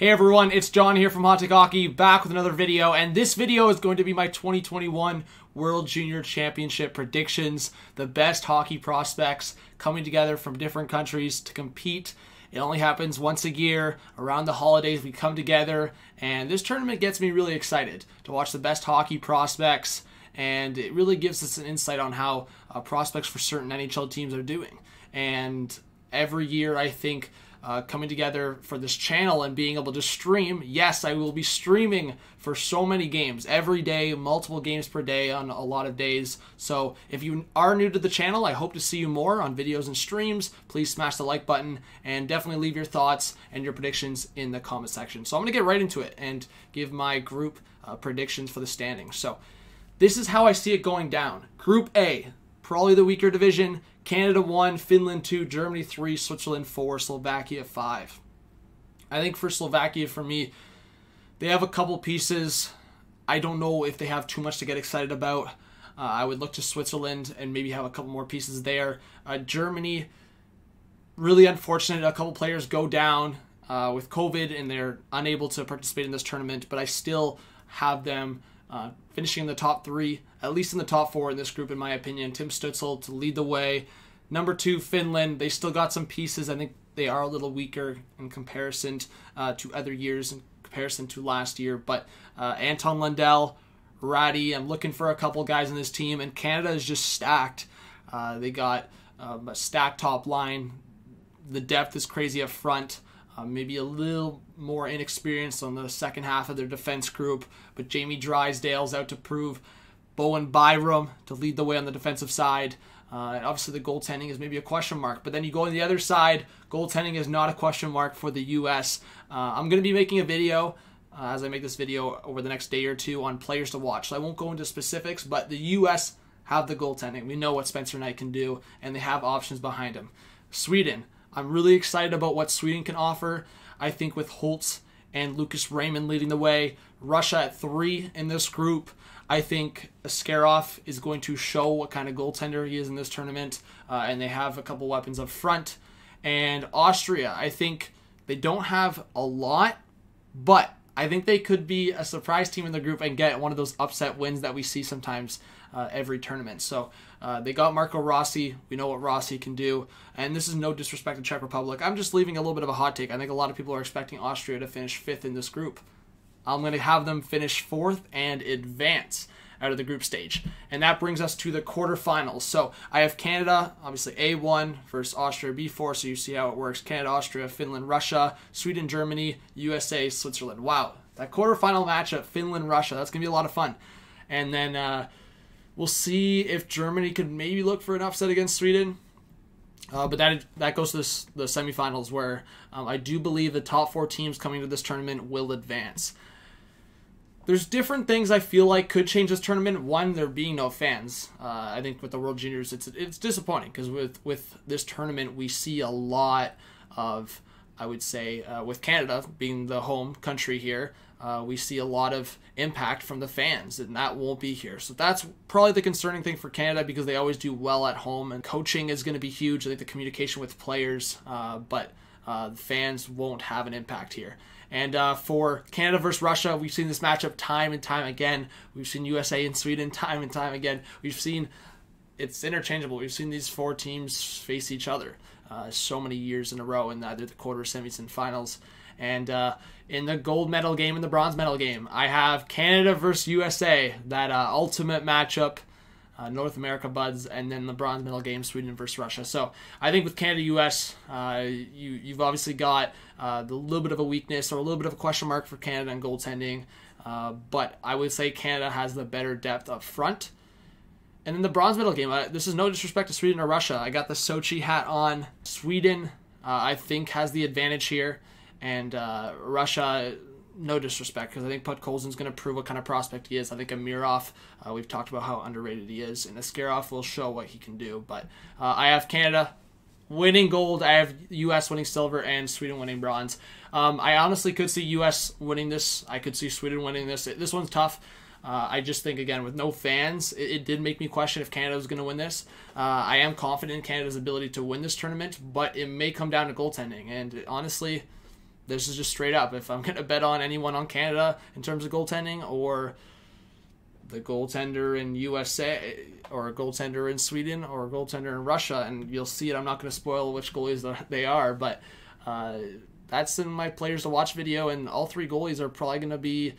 Hey everyone, it's John here from Hot Take Hockey, back with another video, and this video is going to be my 2021 World Junior Championship predictions, the best hockey prospects coming together from different countries to compete. It only happens once a year. Around the holidays we come together, and this tournament gets me really excited to watch the best hockey prospects, and it really gives us an insight on how prospects for certain NHL teams are doing. And every year I think coming together for this channel and being able to stream. Yes, I will be streaming for so many games every day, multiple games per day on a lot of days. So if you are new to the channel, I hope to see you more on videos and streams. Please smash the like button and definitely leave your thoughts and your predictions in the comment section. So I'm going to get right into it and give my group predictions for the standings. So this is how I see it going down. Group A, probably the weaker division. Canada 1, Finland 2, Germany 3, Switzerland 4, Slovakia 5. I think for Slovakia, for me, they have a couple pieces. I don't know if they have too much to get excited about. I would look to Switzerland and maybe have a couple more pieces there. Germany, really unfortunate. A couple players go down with COVID and they're unable to participate in this tournament, but I still have them finishing in the top three, at least in the top four in this group, in my opinion. Tim Stutzle to lead the way. Number two, Finland. They still got some pieces. I think they are a little weaker in comparison to other years, in comparison to last year. But Anton Lundell, Ratty, I'm looking for a couple guys in this team. And Canada is just stacked. They got a stacked top line. The depth is crazy up front. Maybe a little more inexperienced on the second half of their defense group, but Jamie Drysdale's out to prove. Bowen Byram to lead the way on the defensive side. And obviously the goaltending is maybe a question mark, but then you go on the other side, goaltending is not a question mark for the U.S. I'm going to be making a video as I make this video over the next day or two on players to watch, so I won't go into specifics, but the U.S. have the goaltending. We know what Spencer Knight can do, and they have options behind him. Sweden. I'm really excited about what Sweden can offer. I think with Holtz and Lucas Raymond leading the way. Russia at 3 in this group. I think Askarov is going to show what kind of goaltender he is in this tournament. And they have a couple weapons up front. And Austria, I think they don't have a lot, but I think they could be a surprise team in the group and get one of those upset wins that we see sometimes every tournament. So they got Marco Rossi. We know what Rossi can do. And this is no disrespect to Czech Republic. I'm just leaving a little bit of a hot take. I think a lot of people are expecting Austria to finish 5th in this group. I'm going to have them finish 4th and advance out of the group stage. And that brings us to the quarterfinals. So I have Canada, obviously A1 versus Austria B4, so you see how it works. Canada, Austria, Finland, Russia, Sweden, Germany, USA, Switzerland. Wow, that quarterfinal matchup, Finland, Russia, that's going to be a lot of fun. And then we'll see if Germany could maybe look for an upset against Sweden. But that goes to the semifinals, where I do believe the top 4 teams coming to this tournament will advance. There's different things I feel like could change this tournament. One, there being no fans. I think with the World Juniors, it's disappointing, because with this tournament, we see a lot of, I would say, with Canada being the home country here, we see a lot of impact from the fans, and that won't be here. So that's probably the concerning thing for Canada, because they always do well at home, and coaching is going to be huge. I think the communication with players, but the fans won't have an impact here. And for Canada versus Russia, we've seen this matchup time and time again. We've seen USA and Sweden time and time again. We've seen, it's interchangeable. We've seen these 4 teams face each other so many years in a row in either the quarter, semis, and finals. And in the gold medal game and the bronze medal game, I have Canada versus USA, that ultimate matchup, North America buds, and then the bronze medal game, Sweden versus Russia. So I think with Canada, U.S., you've obviously got the little bit of a weakness or a little bit of a question mark for Canada in goaltending, but I would say Canada has the better depth up front. And then the bronze medal game, this is no disrespect to Sweden or Russia. I got the Sochi hat on. Sweden, I think, has the advantage here, and Russia, no disrespect, because I think Putkolzin's going to prove what kind of prospect he is. I think Amirov, we've talked about how underrated he is, and Askarov will show what he can do. But I have Canada winning gold, I have U.S. winning silver, and Sweden winning bronze. I honestly could see U.S. winning this. I could see Sweden winning this. This one's tough. I just think, again, with no fans, it did make me question if Canada was going to win this. I am confident in Canada's ability to win this tournament, but it may come down to goaltending, and honestly, This is just straight up. If I'm going to bet on anyone on Canada in terms of goaltending, or the goaltender in USA, or a goaltender in Sweden, or a goaltender in Russia, and you'll see it. I'm not going to spoil which goalies they are, but that's in my players to watch video, and all three goalies are probably going to be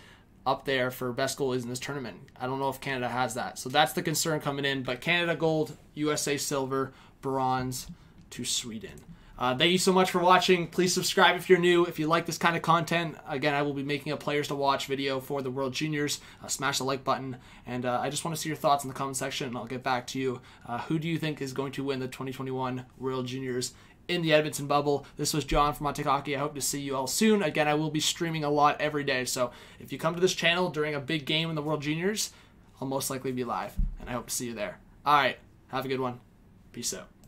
up there for best goalies in this tournament. I don't know if Canada has that. So that's the concern coming in. But Canada gold, USA silver, bronze to Sweden. Thank you so much for watching. Please subscribe if you're new. If you like this kind of content, again, I will be making a Players to Watch video for the World Juniors. Smash the like button. And I just want to see your thoughts in the comment section, and I'll get back to you. Who do you think is going to win the 2021 World Juniors in the Edmonton bubble? This was John from Hot Take Hockey. I hope to see you all soon. Again, I will be streaming a lot every day. So if you come to this channel during a big game in the World Juniors, I'll most likely be live. And I hope to see you there. All right. Have a good one. Peace out.